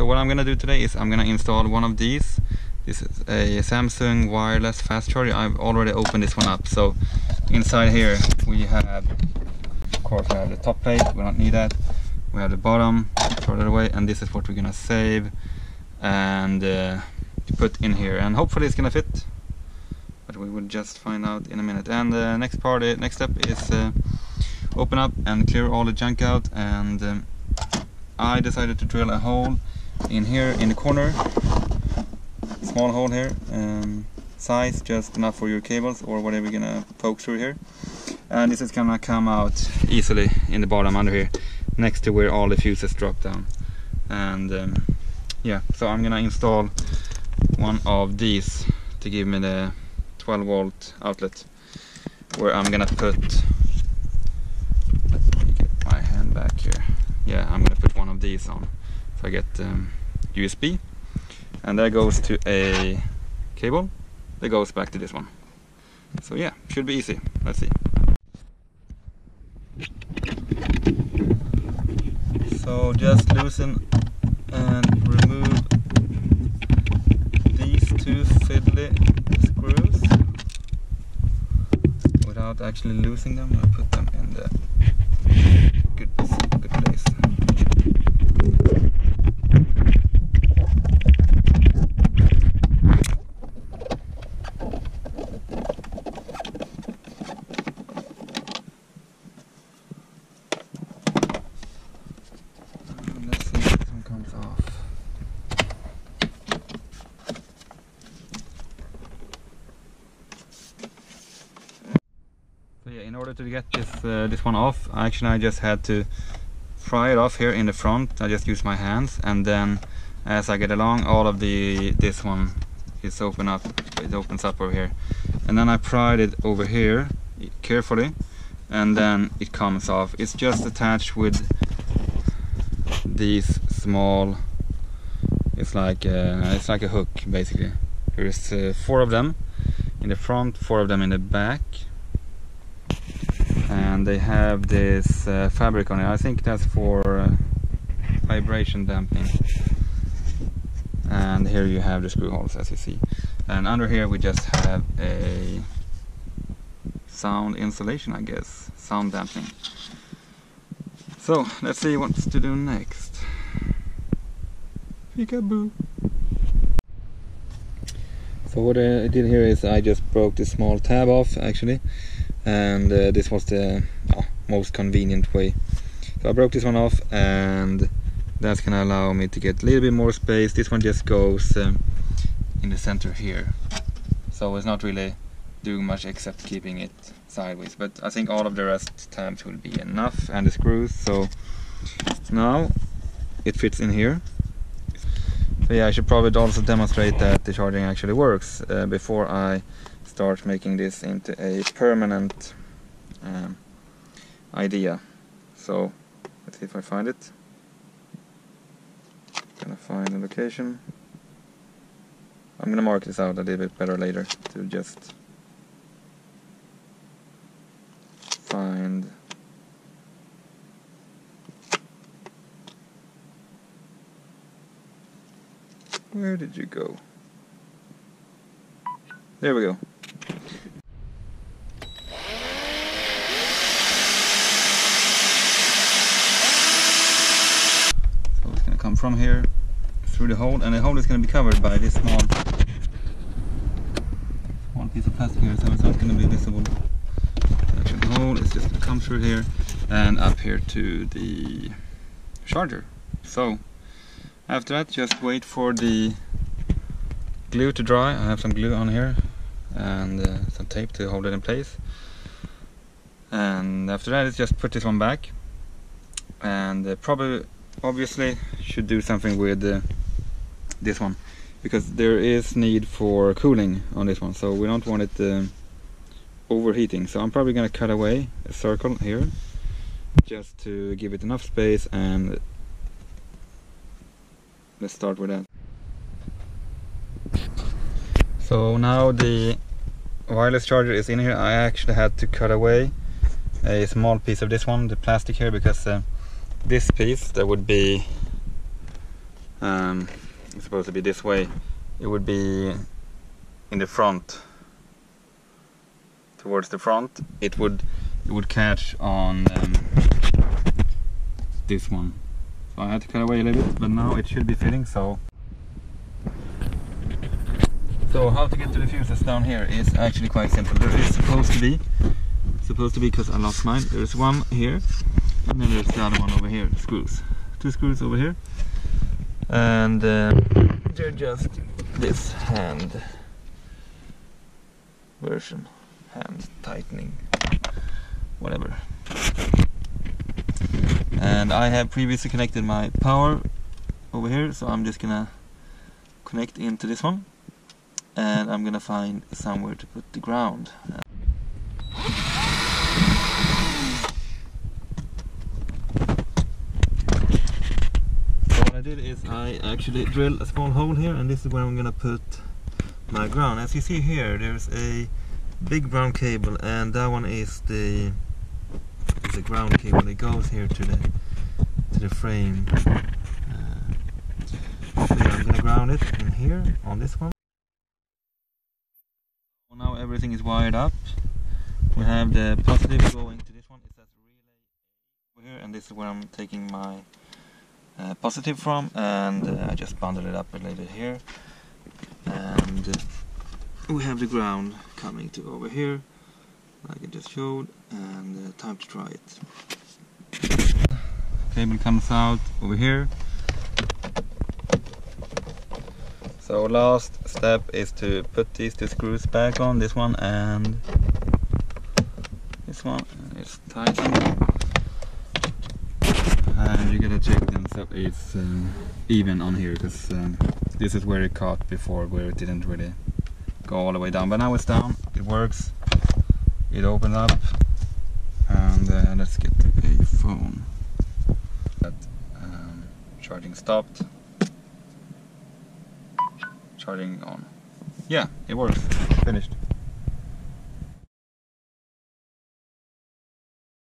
So what I'm gonna do today is I'm gonna install one of these. This is a Samsung wireless fast charger. I've already opened this one up. So inside here we have, of course, we have the top plate, we don't need that. We have the bottom, throw that away, and this is what we're gonna save and put in here, and hopefully it's gonna fit, but we will just find out in a minute. And the next step is open up and clear all the junk out. And I decided to drill a hole in here in the corner, small hole here, size just enough for your cables or whatever you're gonna poke through here, and this is gonna come out easily in the bottom under here next to where all the fuses drop down. And yeah, so I'm gonna install one of these to give me the 12-volt outlet, where I'm gonna put, let me get my hand back here. Yeah, I'm gonna put one of these on. So I get USB, and that goes to a cable that goes back to this one. So yeah, should be easy. Let's see. So just loosen and remove two fiddly screws without actually losing them. I put them in the good place. Let's see if this one comes off. In order to get this one off, actually I just had to pry it off here in the front. I just used my hands, and then as I get along, all of this one is opens up over here, and then I pried it over here carefully, and then it comes off. It's just attached with these small, it's like a hook basically. There's four of them in the front, four of them in the back. And they have this fabric on it. I think that's for vibration damping. And here you have the screw holes, as you see. And under here we just have a sound insulation, I guess. Sound damping. So, let's see what to do next. Peekaboo! So what I did here is I just broke this small tab off, actually. And this was the most convenient way. So I broke this one off, and that's gonna allow me to get a little bit more space. This one just goes in the center here, so it's not really doing much except keeping it sideways, but I think all of the rest tabs will be enough, and the screws. So now it fits in here. So yeah, I should probably also demonstrate that the charging actually works before I start making this into a permanent idea. So let's see if I find it. I'm gonna find the location. I'm gonna mark this out a little bit better later to just find where did you go. There we go. From here through the hole, and the hole is going to be covered by this small piece of plastic here, so it's not going to be visible. Actually, the hole is just going to come through here and up here to the charger. So after that, just wait for the glue to dry. I have some glue on here and some tape to hold it in place, and after that, it's just put this one back, and obviously should do something with this one, because there is need for cooling on this one, so we don't want it overheating. So I'm probably gonna cut away a circle here just to give it enough space, and let's start with that. So now the wireless charger is in here. I actually had to cut away a small piece of this one, the plastic here, because this piece that would be It's supposed to be this way. It would be in the front, towards the front. It would catch on this one. So I had to cut away a little bit, but now it should be fitting. So how to get to the fuses down here is actually quite simple. There is supposed to be, because I lost mine, there's one here, and then there's the other one over here, screws. Two screws over here, and they're just this hand version, hand tightening, whatever. And I have previously connected my power over here, so I'm just gonna connect into this one. And I'm gonna find somewhere to put the ground. So what I did is I actually drilled a small hole here, and this is where I'm gonna put my ground. As you see here, there's a big brown cable, and that one is the ground cable that goes here to the frame. So I'm gonna ground it in here on this one. Now everything is wired up. We have the positive going to this one. It's that relay over here, and this is where I'm taking my positive from, and I just bundled it up a little bit here. And we have the ground coming to over here, like I just showed, and time to try it. Cable comes out over here. So last step is to put these two screws back on, this one and this one, and it's tightened. And you gotta check them so it's even on here, because this is where it caught before, where it didn't really go all the way down. But now it's down, it works, it opened up, and let's get a phone. That charging stopped. Charging on. Yeah, it works. Finished.